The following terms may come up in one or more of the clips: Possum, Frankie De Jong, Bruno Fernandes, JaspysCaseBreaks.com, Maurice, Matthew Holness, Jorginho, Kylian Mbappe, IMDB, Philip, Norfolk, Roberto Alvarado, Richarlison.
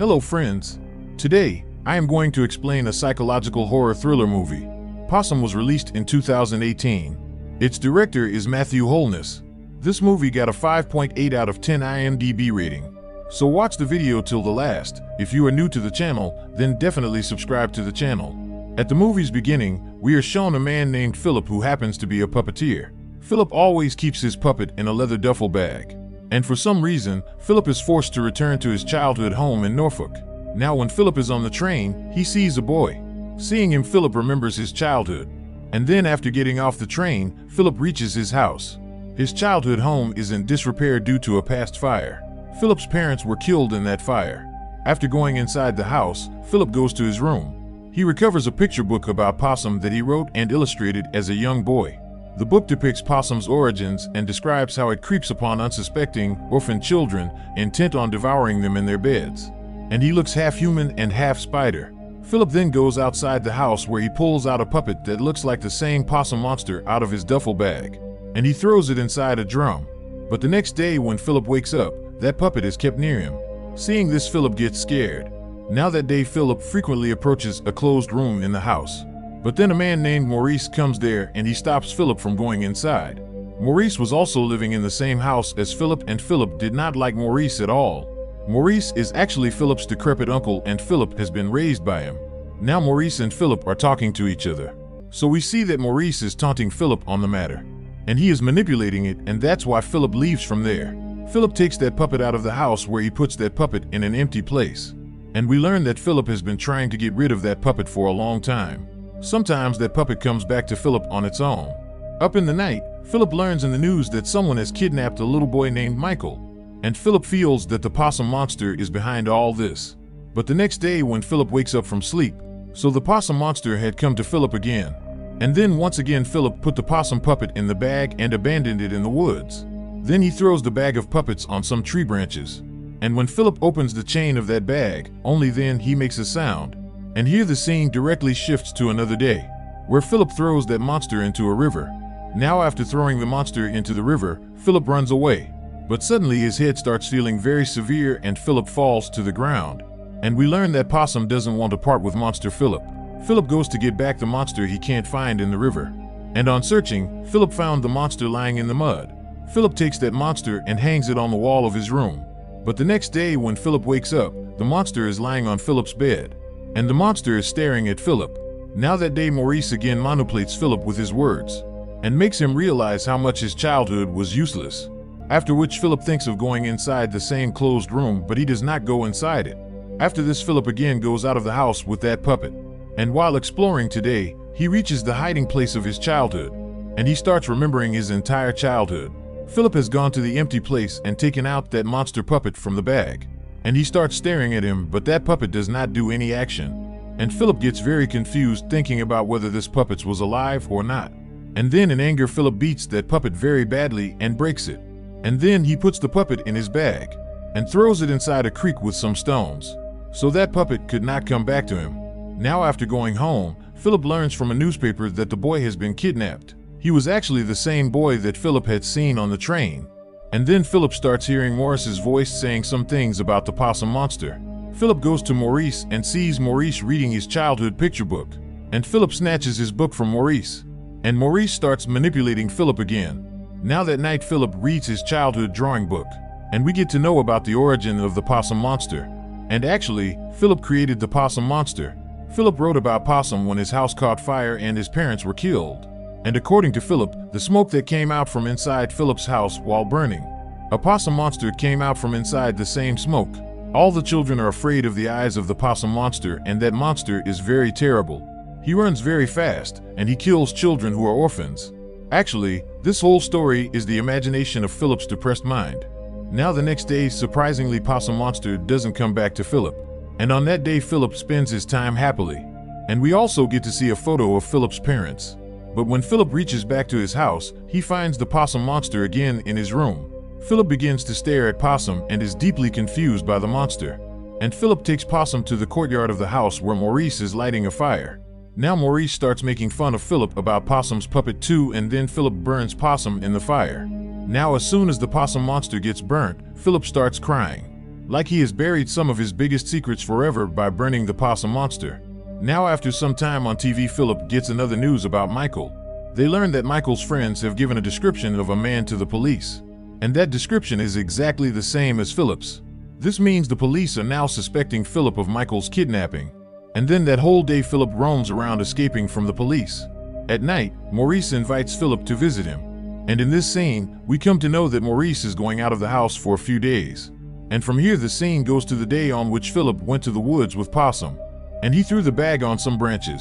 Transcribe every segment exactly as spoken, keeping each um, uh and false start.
Hello friends. Today, I am going to explain a psychological horror thriller movie. Possum was released in two thousand eighteen. Its director is Matthew Holness. This movie got a five point eight out of ten I M D B rating. So watch the video till the last. If you are new to the channel, then definitely subscribe to the channel. At the movie's beginning, we are shown a man named Philip who happens to be a puppeteer. Philip always keeps his puppet in a leather duffel bag. And for some reason, Philip is forced to return to his childhood home in Norfolk. Now when Philip is on the train, he sees a boy. Seeing him, Philip remembers his childhood. And then after getting off the train, Philip reaches his house. His childhood home is in disrepair due to a past fire. Philip's parents were killed in that fire. After going inside the house, Philip goes to his room. He recovers a picture book about Possum that he wrote and illustrated as a young boy. The book depicts Possum's origins and describes how it creeps upon unsuspecting, orphan children, intent on devouring them in their beds. And he looks half human and half spider. Philip then goes outside the house where he pulls out a puppet that looks like the same possum monster out of his duffel bag. And he throws it inside a drum. But the next day when Philip wakes up, that puppet is kept near him. Seeing this, Philip gets scared. Now that day, Philip frequently approaches a closed room in the house. But then a man named Maurice comes there and he stops Philip from going inside. Maurice was also living in the same house as Philip, and Philip did not like Maurice at all. Maurice is actually Philip's decrepit uncle, and Philip has been raised by him. Now Maurice and Philip are talking to each other. So we see that Maurice is taunting Philip on the matter. And he is manipulating it, and that's why Philip leaves from there. Philip takes that puppet out of the house where he puts that puppet in an empty place. And we learn that Philip has been trying to get rid of that puppet for a long time. Sometimes that puppet comes back to Philip on its own. Up in the night, Philip learns in the news that someone has kidnapped a little boy named Michael, and Philip feels that the possum monster is behind all this. But the next day when Philip wakes up from sleep, so the possum monster had come to Philip again. And then once again Philip put the possum puppet in the bag and abandoned it in the woods. Then he throws the bag of puppets on some tree branches. And when Philip opens the chain of that bag, only then he makes a sound. And here the scene directly shifts to another day, where Philip throws that monster into a river. Now after throwing the monster into the river, Philip runs away. But suddenly his head starts feeling very severe and Philip falls to the ground. And we learn that Possum doesn't want to part with monster Philip. Philip goes to get back the monster he can't find in the river. And on searching, Philip found the monster lying in the mud. Philip takes that monster and hangs it on the wall of his room. But the next day when Philip wakes up, the monster is lying on Philip's bed. And the monster is staring at Philip. Now that day Maurice again manipulates Philip with his words and makes him realize how much his childhood was useless. After which Philip thinks of going inside the same closed room, but he does not go inside it. After this, Philip again goes out of the house with that puppet. And while exploring today, he reaches the hiding place of his childhood and he starts remembering his entire childhood. Philip has gone to the empty place and taken out that monster puppet from the bag. And he starts staring at him, but that puppet does not do any action. And Philip gets very confused, thinking about whether this puppet was alive or not. And then in anger, Philip beats that puppet very badly and breaks it. And then he puts the puppet in his bag and throws it inside a creek with some stones. So that puppet could not come back to him. Now after going home, Philip learns from a newspaper that the boy has been kidnapped. He was actually the same boy that Philip had seen on the train. And then Philip starts hearing Maurice's voice saying some things about the possum monster. Philip goes to Maurice and sees Maurice reading his childhood picture book. And Philip snatches his book from Maurice. And Maurice starts manipulating Philip again. Now that night, Philip reads his childhood drawing book. And we get to know about the origin of the possum monster. And actually, Philip created the possum monster. Philip wrote about Possum when his house caught fire and his parents were killed. And according to Philip, the smoke that came out from inside Philip's house while burning, a possum monster came out from inside the same smoke. All the children are afraid of the eyes of the possum monster, and that monster is very terrible. He runs very fast, and he kills children who are orphans. Actually, this whole story is the imagination of Philip's depressed mind. Now the next day, surprisingly, Possum Monster doesn't come back to Philip. And on that day, Philip spends his time happily. And we also get to see a photo of Philip's parents. But when Philip reaches back to his house, he finds the possum monster again in his room. Philip begins to stare at Possum and is deeply confused by the monster. And Philip takes Possum to the courtyard of the house where Maurice is lighting a fire. Now Maurice starts making fun of Philip about Possum's puppet too, and then Philip burns Possum in the fire. Now as soon as the possum monster gets burnt, Philip starts crying. like he has buried some of his biggest secrets forever by burning the possum monster. Now, after some time on T V, Philip gets another news about Michael. They learn that Michael's friends have given a description of a man to the police, and that description is exactly the same as Philip's. This means the police are now suspecting Philip of Michael's kidnapping, and then that whole day Philip roams around escaping from the police. At night, Maurice invites Philip to visit him, and in this scene, we come to know that Maurice is going out of the house for a few days. And from here the scene goes to the day on which Philip went to the woods with Possum, and he threw the bag on some branches.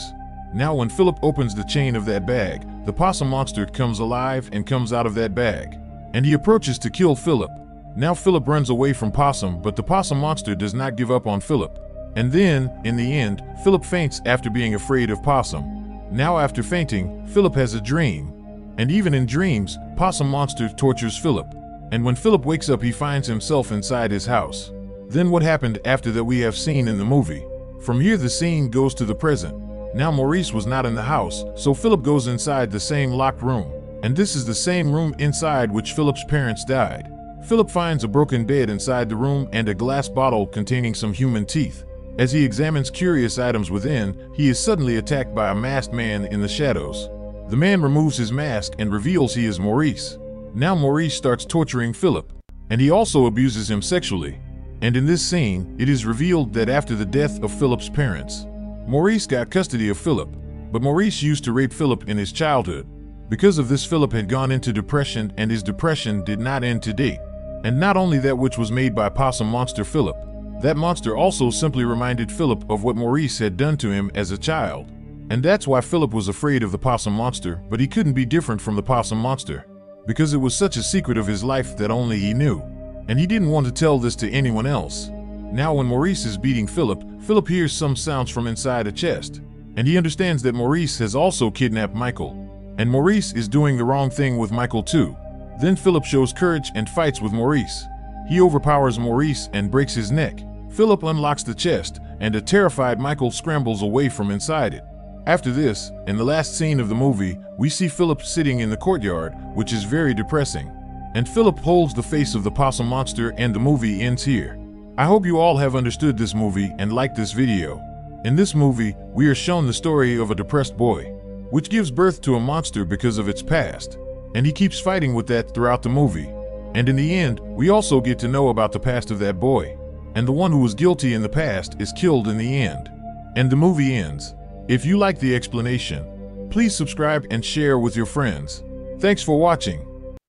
Now when Philip opens the chain of that bag, the possum monster comes alive and comes out of that bag, and he approaches to kill Philip. Now Philip runs away from Possum, but the possum monster does not give up on Philip. And then, in the end, Philip faints after being afraid of Possum. Now after fainting, Philip has a dream, and even in dreams, Possum Monster tortures Philip. And when Philip wakes up, he finds himself inside his house. Then what happened after that we have seen in the movie. From here the scene goes to the present. Now Maurice was not in the house, so Philip goes inside the same locked room. And this is the same room inside which Philip's parents died. Philip finds a broken bed inside the room and a glass bottle containing some human teeth. As he examines curious items within, he is suddenly attacked by a masked man in the shadows. The man removes his mask and reveals he is Maurice. Now Maurice starts torturing Philip, and he also abuses him sexually. And in this scene, it is revealed that after the death of Philip's parents, Maurice got custody of Philip, but Maurice used to rape Philip in his childhood. Because of this, Philip had gone into depression, and his depression did not end today. And not only that, which was made by Possum Monster Philip, that monster also simply reminded Philip of what Maurice had done to him as a child. And that's why Philip was afraid of the possum monster, but he couldn't be different from the possum monster, because it was such a secret of his life that only he knew, and he didn't want to tell this to anyone else. Now when Maurice is beating Philip, Philip hears some sounds from inside a chest, and he understands that Maurice has also kidnapped Michael, and Maurice is doing the wrong thing with Michael too. Then Philip shows courage and fights with Maurice. He overpowers Maurice and breaks his neck. Philip unlocks the chest, and a terrified Michael scrambles away from inside it. After this, in the last scene of the movie, we see Philip sitting in the courtyard, which is very depressing. And Philip holds the face of the possum monster, and the movie ends here. I hope you all have understood this movie and liked this video. In this movie, we are shown the story of a depressed boy, which gives birth to a monster because of its past, and he keeps fighting with that throughout the movie. And in the end, we also get to know about the past of that boy, and the one who was guilty in the past is killed in the end. And the movie ends. If you like the explanation, please subscribe and share with your friends. Thanks for watching.